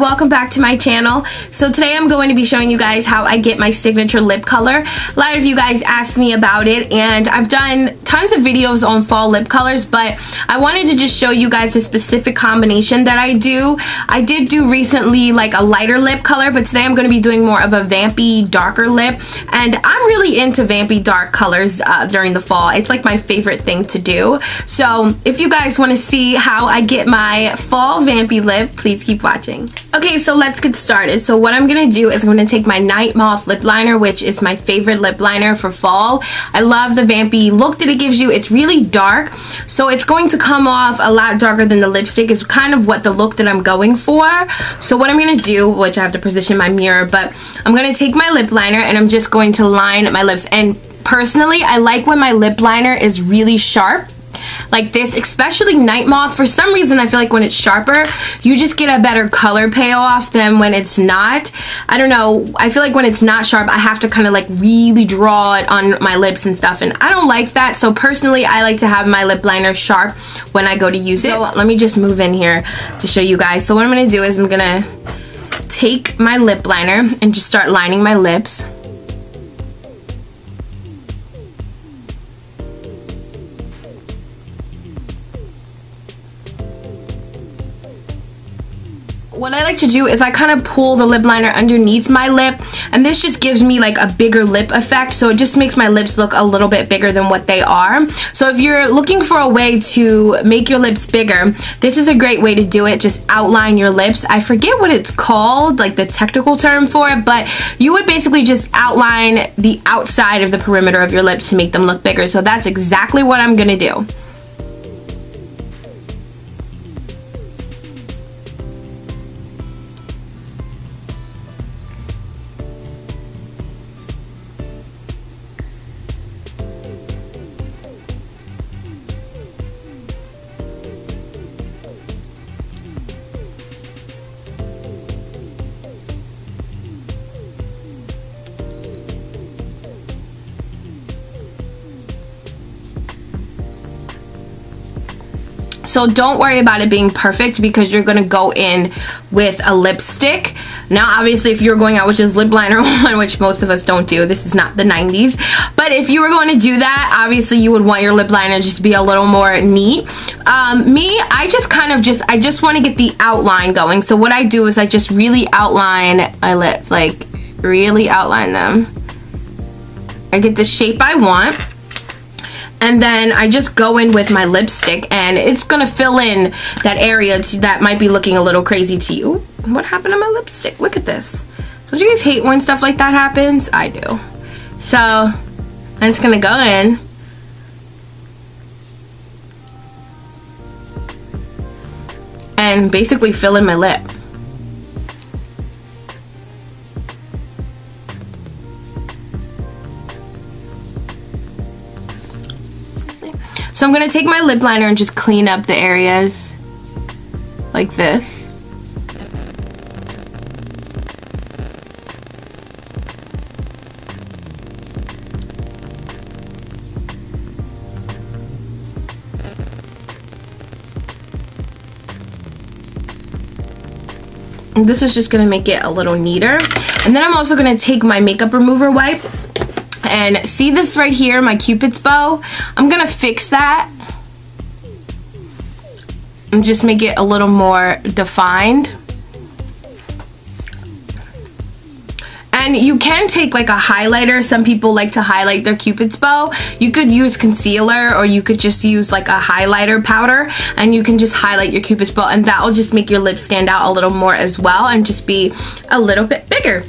welcome back to my channel. So today I'm going to be showing you guys how I get my signature lip color. A lot of you guys asked me about it, and I've done tons of videos on fall lip colors, but I wanted to just show you guys a specific combination that I do. I did do recently like a lighter lip color, but today I'm going to be doing more of a vampy darker lip, and I'm really into vampy dark colors during the fall. It's like my favorite thing to do. So if you guys want to see how I get my fall vampy lip, please keep watching. Okay, so let's get started. So what I'm gonna do is I'm gonna take my Night Moth Lip Liner, which is my favorite lip liner for fall. I love the vampy look that it gives you. It's really dark, so it's going to come off a lot darker than the lipstick. It's kind of what the look that I'm going for. So what I'm gonna do, which I have to position my mirror, but I'm gonna take my lip liner and I'm just going to line my lips. And personally, I like when my lip liner is really sharp like this, especially Night Moth. For some reason, I feel like when it's sharper, you just get a better color payoff than when it's not. I don't know, I feel like when it's not sharp, I have to kind of like really draw it on my lips and stuff, and I don't like that. So personally, I like to have my lip liner sharp when I go to use it. So let me just move in here to show you guys. So what I'm going to do is I'm going to take my lip liner and just start lining my lips. What I like to do is I kind of pull the lip liner underneath my lip, and this just gives me like a bigger lip effect, so it just makes my lips look a little bit bigger than what they are. So if you're looking for a way to make your lips bigger, this is a great way to do it. Just outline your lips. I forget what it's called, like the technical term for it, but you would basically just outline the outside of the perimeter of your lips to make them look bigger. So that's exactly what I'm gonna do. So don't worry about it being perfect, because you're gonna go in with a lipstick. Now obviously if you're going out with just lip liner on, which most of us don't do, this is not the 90s, but if you were going to do that, obviously you would want your lip liner just to be a little more neat. I just want to get the outline going. So what I do is I just really outline my lips, like really outline them. I get the shape I want. And then I just go in with my lipstick, and it's gonna fill in that area that might be looking a little crazy to you. What happened to my lipstick? Look at this. Don't you guys hate when stuff like that happens? I do. So I'm just gonna go in. And basically fill in my lip. So I'm going to take my lip liner and just clean up the areas like this. And this is just going to make it a little neater. And then I'm also going to take my makeup remover wipe. And see this right here, my Cupid's bow? I'm gonna fix that and just make it a little more defined. And you can take like a highlighter. Some people like to highlight their Cupid's bow. You could use concealer, or you could just use like a highlighter powder, and you can just highlight your Cupid's bow, and that will just make your lips stand out a little more as well and just be a little bit bigger.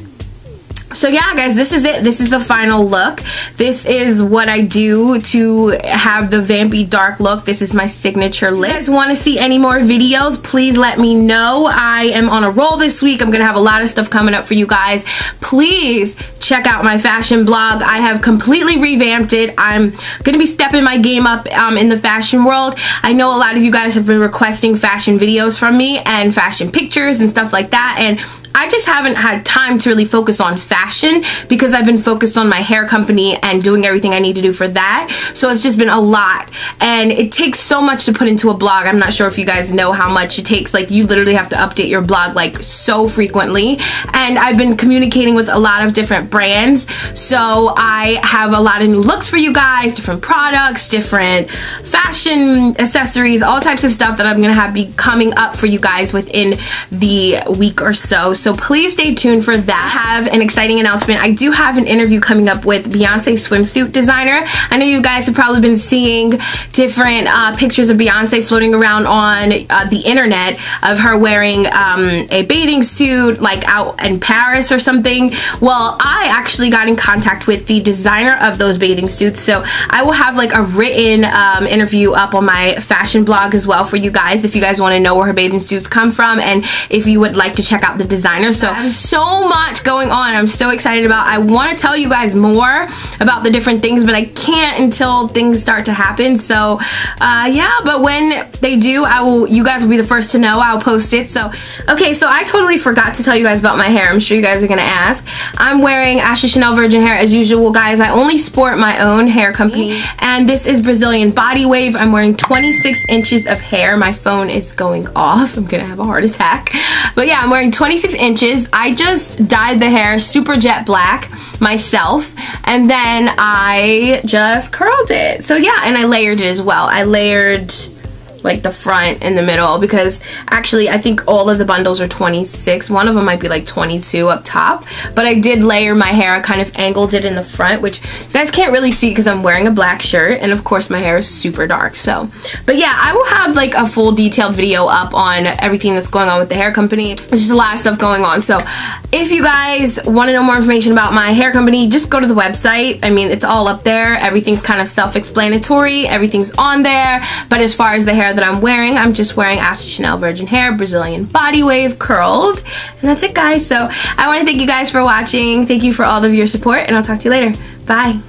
So yeah guys, this is it. This is the final look. This is what I do to have the vampy dark look. This is my signature lip. If you guys want to see any more videos, please let me know. I am on a roll this week. I'm going to have a lot of stuff coming up for you guys. Please check out my fashion blog. I have completely revamped it. I'm going to be stepping my game up in the fashion world. I know a lot of you guys have been requesting fashion videos from me and fashion pictures and stuff like that, and I just haven't had time to really focus on fashion because I've been focused on my hair company and doing everything I need to do for that. So it's just been a lot, and it takes so much to put into a blog. I'm not sure if you guys know how much it takes. Like, you literally have to update your blog like so frequently, and I've been communicating with a lot of different brands. So I have a lot of new looks for you guys, different products, different fashion accessories, all types of stuff that I'm gonna have be coming up for you guys within the week or so. So please stay tuned for that. I have an exciting announcement. I do have an interview coming up with Beyonce swimsuit designer. I know you guys have probably been seeing different pictures of Beyonce floating around on the internet of her wearing a bathing suit, like out in Paris or something. Well, I actually got in contact with the designer of those bathing suits, so I will have like a written interview up on my fashion blog as well for you guys if you guys want to know where her bathing suits come from and if you would like to check out the designer. So I have so much going on. I'm so excited about. I want to tell you guys more about the different things, but I can't until things start to happen. So yeah, but when they do, you guys will be the first to know. I'll post it. So okay, so I totally forgot to tell you guys about my hair. I'm sure you guys are gonna ask. I'm wearing Ashley Chennel Virgin Hair as usual, guys. I only sport my own hair company, and this is Brazilian Body Wave. I'm wearing 26 inches of hair. My phone is going off. I'm gonna have a heart attack. But yeah, I'm wearing 26 inches. I just dyed the hair super jet black myself, and then I just curled it. So yeah, and I layered it as well. I layered like the front and the middle, because actually I think all of the bundles are 26. One of them might be like 22 up top, but I did layer my hair. I kind of angled it in the front, which you guys can't really see because I'm wearing a black shirt, and of course my hair is super dark. So but yeah, I will have like a full detailed video up on everything that's going on with the hair company. There's just a lot of stuff going on. So if you guys want to know more information about my hair company, just go to the website. I mean, it's all up there. Everything's kind of self-explanatory. Everything's on there. But as far as the hair that I'm wearing, I'm just wearing Ashley Chennel Virgin Hair Brazilian Body Wave curled, and that's it, guys. So I want to thank you guys for watching. Thank you for all of your support, and I'll talk to you later. Bye.